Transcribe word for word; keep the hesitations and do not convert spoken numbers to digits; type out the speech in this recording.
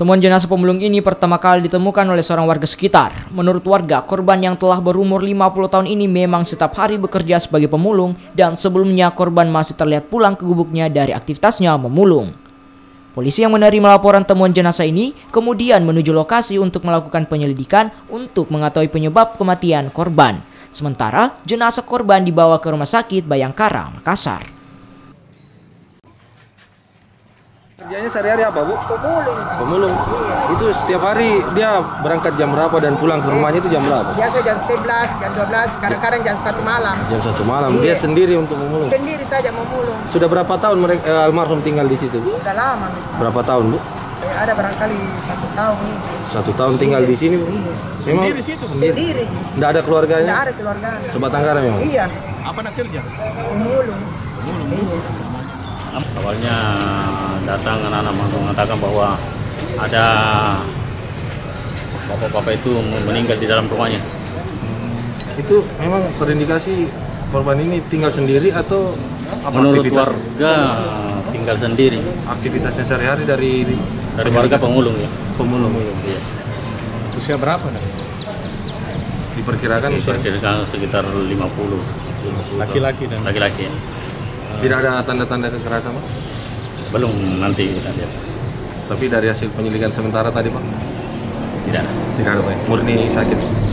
Temuan jenazah pemulung ini pertama kali ditemukan oleh seorang warga sekitar. Menurut warga, korban yang telah berumur lima puluh tahun ini memang setiap hari bekerja sebagai pemulung dan sebelumnya korban masih terlihat pulang ke gubuknya dari aktivitasnya memulung. Polisi yang menerima laporan temuan jenazah ini kemudian menuju lokasi untuk melakukan penyelidikan untuk mengetahui penyebab kematian korban. Sementara jenazah korban dibawa ke rumah sakit Bhayangkara, Makassar. Kerjanya sehari-hari apa, Bu? Pemulung. Pemulung. Iya. Itu setiap hari dia berangkat jam berapa dan pulang ke rumahnya itu jam berapa? Biasa jam sebelas, jam dua belas, kadang-kadang jam satu malam. Jam satu malam. Iya. Dia sendiri untuk memulung. Sendiri saja memulung. Sudah berapa tahun mereka eh, almarhum tinggal di situ? Sudah lama. Berapa tahun, Bu? Eh, ada barangkali satu tahun itu. Satu tahun tinggal iya. di sini, Bu? Iya. Memang sendiri situ? Sendiri. Tidak ada keluarganya? Tidak ada keluarganya. Sebatang kara memang? Iya. Apa nak kerja? Memulung. Memulung. Iya. Awalnya datang anak-anak mengatakan bahwa ada bapak-bapak itu meninggal di dalam rumahnya. Itu memang terindikasi korban ini tinggal sendiri atau apa? Menurut aktivitas? Warga tinggal sendiri. Aktivitasnya sehari-hari dari dari warga pemulung ya. Pemulung. pemulung ya. Usia berapa? Nah? Diperkirakan diperkirakan sekitar lima puluh. Laki-laki dan laki-laki. Ya. Tidak ada tanda-tanda kekerasan, Pak? Belum, nanti kita lihat. Tapi dari hasil penyelidikan sementara tadi, Pak? Tidak ada. Tidak ada, Pak. Murni sakit.